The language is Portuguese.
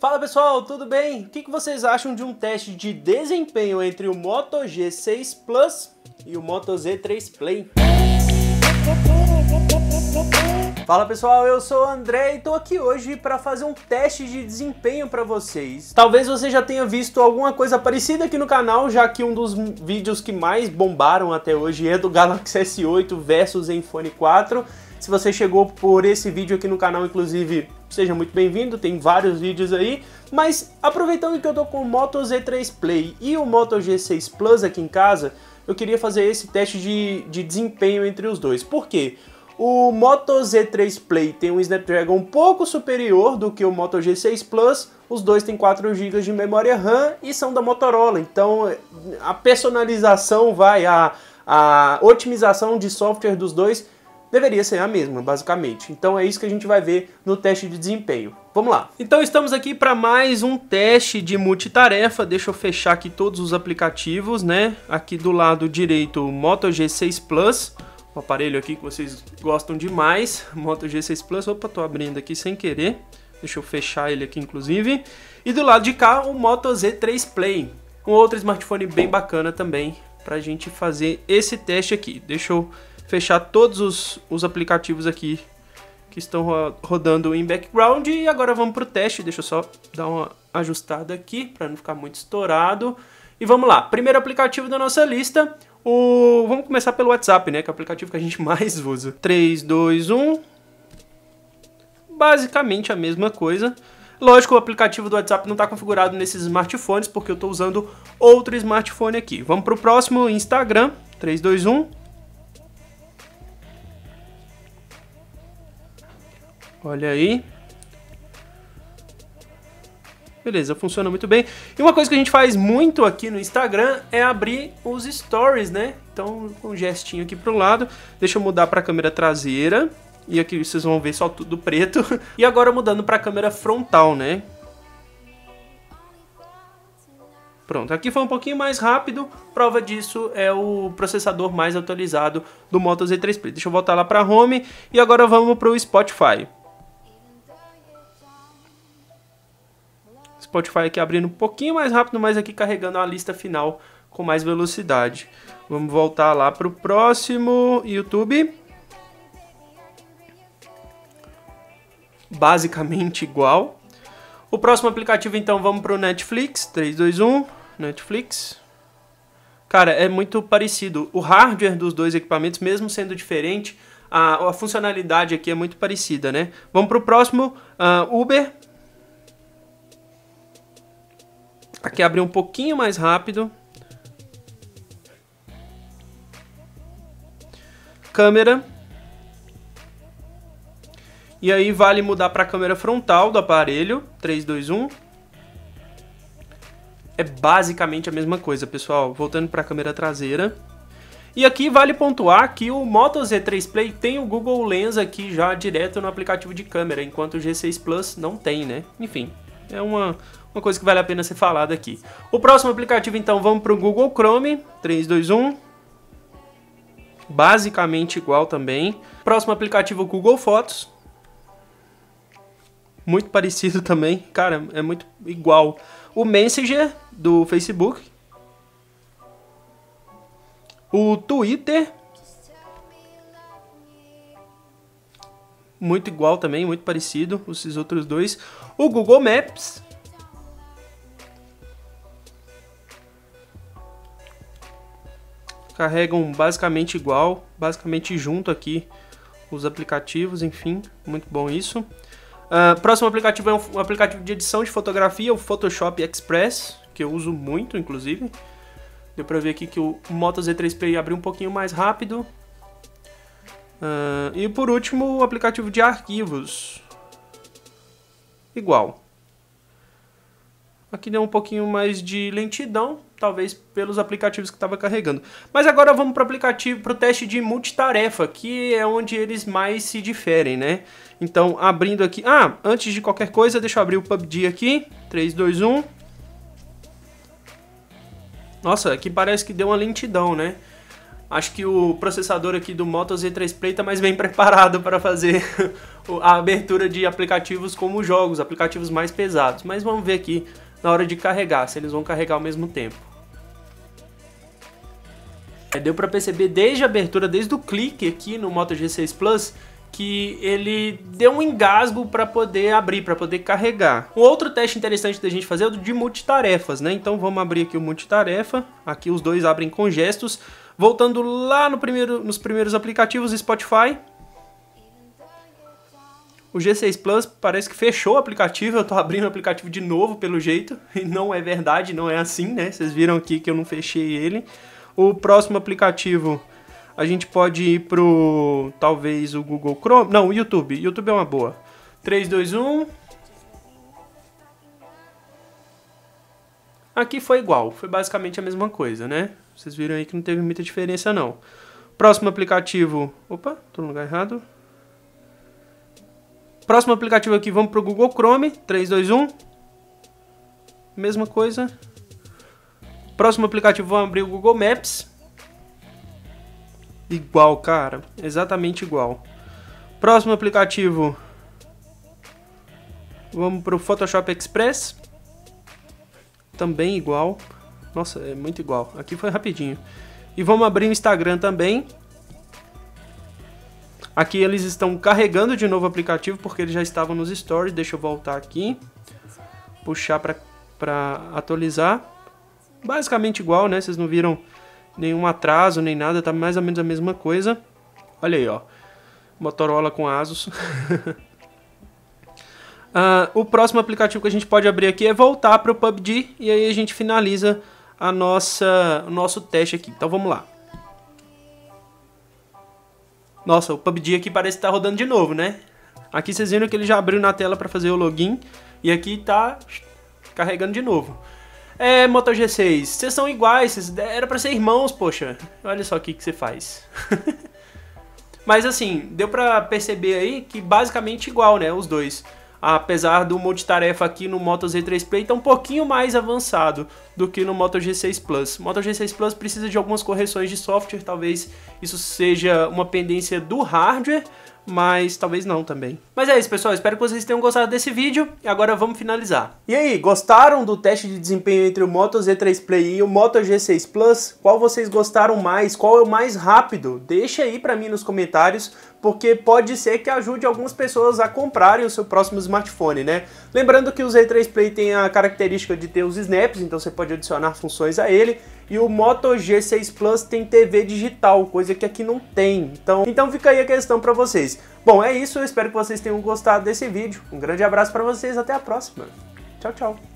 Fala pessoal, tudo bem? O que vocês acham de um teste de desempenho entre o Moto G6 Plus e o Moto Z3 Play? Fala pessoal, eu sou o André e tô aqui hoje para fazer um teste de desempenho para vocês. Talvez você já tenha visto alguma coisa parecida aqui no canal, já que um dos vídeos que mais bombaram até hoje é do Galaxy S8 versus Zenfone 4. Se você chegou por esse vídeo aqui no canal, inclusive, seja muito bem-vindo, tem vários vídeos aí. Mas aproveitando que eu tô com o Moto Z3 Play e o Moto G6 Plus aqui em casa, eu queria fazer esse teste de desempenho entre os dois. Por quê? O Moto Z3 Play tem um Snapdragon um pouco superior do que o Moto G6 Plus, os dois têm 4 GB de memória RAM e são da Motorola, então a personalização, a otimização de software dos dois deveria ser a mesma, basicamente. Então é isso que a gente vai ver no teste de desempenho. Vamos lá! Então estamos aqui para mais um teste de multitarefa, deixa eu fechar aqui todos os aplicativos, né? Aqui do lado direito o Moto G6 Plus, um aparelho aqui que vocês gostam demais, Moto G6 Plus, opa, tô abrindo aqui sem querer, deixa eu fechar ele aqui inclusive, e do lado de cá o Moto Z3 Play, um outro smartphone bem bacana também, pra gente fazer esse teste aqui. Deixa eu fechar todos os aplicativos aqui que estão rodando em background, e agora vamos pro teste, deixa eu só dar uma ajustada aqui, pra não ficar muito estourado, e vamos lá, primeiro aplicativo da nossa lista. Vamos começar pelo WhatsApp, né? Que é o aplicativo que a gente mais usa. 3, 2, 1. Basicamente a mesma coisa. Lógico, o aplicativo do WhatsApp não está configurado nesses smartphones, porque eu estou usando outro smartphone aqui. Vamos para o próximo, Instagram. 3, 2, 1. Olha aí. Beleza, funciona muito bem. E uma coisa que a gente faz muito aqui no Instagram é abrir os stories, né? Então, com um gestinho aqui pro lado. Deixa eu mudar pra câmera traseira. E aqui vocês vão ver só tudo preto. E agora mudando pra câmera frontal, né? Pronto, aqui foi um pouquinho mais rápido. Prova disso é o processador mais atualizado do Moto Z3 Play. Deixa eu voltar lá pra Home. E agora vamos pro Spotify. Spotify aqui abrindo um pouquinho mais rápido, mas aqui carregando a lista final com mais velocidade. Vamos voltar lá para o próximo, YouTube. Basicamente igual. O próximo aplicativo, então, vamos para o Netflix. 3, 2, 1, Netflix. Cara, é muito parecido. O hardware dos dois equipamentos, mesmo sendo diferente, a funcionalidade aqui é muito parecida, né? Vamos para o próximo, Uber. Aqui abriu um pouquinho mais rápido. Câmera. E aí vale mudar para a câmera frontal do aparelho. 3, 2, 1. É basicamente a mesma coisa, pessoal. Voltando para a câmera traseira. E aqui vale pontuar que o Moto Z3 Play tem o Google Lens aqui já direto no aplicativo de câmera, enquanto o G6 Plus não tem, né? Enfim, é uma coisa que vale a pena ser falada aqui. O próximo aplicativo, então, vamos para o Google Chrome. 3, 2, 1. Basicamente igual também. Próximo aplicativo, Google Fotos. Muito parecido também. Cara, é muito igual. O Messenger do Facebook. O Twitter. Muito igual também, muito parecido. Esses outros dois. O Google Maps. Carregam basicamente igual, basicamente junto aqui os aplicativos, enfim, muito bom isso. Próximo aplicativo é um aplicativo de edição de fotografia, o Photoshop Express, que eu uso muito, inclusive. Deu pra ver aqui que o Moto Z3 Play abriu um pouquinho mais rápido. E por último, o aplicativo de arquivos. Igual. Aqui deu um pouquinho mais de lentidão, talvez pelos aplicativos que estava carregando. Mas agora vamos para o aplicativo, para o teste de multitarefa, que é onde eles mais se diferem, né? Então, abrindo aqui... Ah, antes de qualquer coisa, deixa eu abrir o PUBG aqui. 3, 2, 1. Nossa, aqui parece que deu uma lentidão, né? Acho que o processador aqui do Moto Z3 Play está mais bem preparado para fazer a abertura de aplicativos como jogos, aplicativos mais pesados. Mas vamos ver aqui na hora de carregar, se eles vão carregar ao mesmo tempo. Deu para perceber desde a abertura, desde o clique aqui no Moto G6 Plus, que ele deu um engasgo para poder abrir, para poder carregar. Um outro teste interessante da gente fazer é o de multitarefas, né? Então vamos abrir aqui o multitarefa, aqui os dois abrem com gestos. Voltando lá no nos primeiros aplicativos, Spotify. O G6 Plus parece que fechou o aplicativo, eu tô abrindo o aplicativo de novo pelo jeito, e não é verdade, não é assim, né? Vocês viram aqui que eu não fechei ele. O próximo aplicativo, a gente pode ir pro, talvez, o Google Chrome, não, o YouTube. YouTube é uma boa. 3, 2, 1... Aqui foi igual, foi basicamente a mesma coisa, né? Vocês viram aí que não teve muita diferença, não. Próximo aplicativo... Opa, tô no lugar errado. Próximo aplicativo aqui, vamos pro Google Chrome, 3, 2, 1. Mesma coisa. Próximo aplicativo, vamos abrir o Google Maps. Igual, cara, exatamente igual. Próximo aplicativo, vamos pro Photoshop Express. Também igual. Nossa, é muito igual. Aqui foi rapidinho. E vamos abrir o Instagram também. Aqui eles estão carregando de novo o aplicativo, porque eles já estavam nos stories. Deixa eu voltar aqui. Puxar para atualizar. Basicamente igual, né? Vocês não viram nenhum atraso, nem nada. Tá mais ou menos a mesma coisa. Olha aí, ó. Motorola com ASUS. O próximo aplicativo que a gente pode abrir aqui é voltar para o PUBG. E aí a gente finaliza o nosso teste aqui. Então vamos lá. Nossa, o PUBG aqui parece que tá rodando de novo, né? Aqui vocês viram que ele já abriu na tela para fazer o login. E aqui tá carregando de novo. É, Moto G6, vocês são iguais, era para ser irmãos, poxa. Olha só o que você faz. Mas assim, deu para perceber aí que basicamente igual, né, os dois. Apesar do multitarefa aqui no Moto Z3 Play tá um pouquinho mais avançado do que no Moto G6 Plus. O Moto G6 Plus precisa de algumas correções de software, talvez isso seja uma pendência do hardware, mas talvez não também. Mas é isso, pessoal, espero que vocês tenham gostado desse vídeo e agora vamos finalizar. E aí, gostaram do teste de desempenho entre o Moto Z3 Play e o Moto G6 Plus? Qual vocês gostaram mais? Qual é o mais rápido? Deixa aí pra mim nos comentários, porque pode ser que ajude algumas pessoas a comprarem o seu próximo smartphone, né? Lembrando que o Z3 Play tem a característica de ter os snaps, então você pode adicionar funções a ele, e o Moto G6 Plus tem TV digital, coisa que aqui não tem. Então fica aí a questão para vocês. Bom, é isso, eu espero que vocês tenham gostado desse vídeo. Um grande abraço para vocês, até a próxima. Tchau, tchau.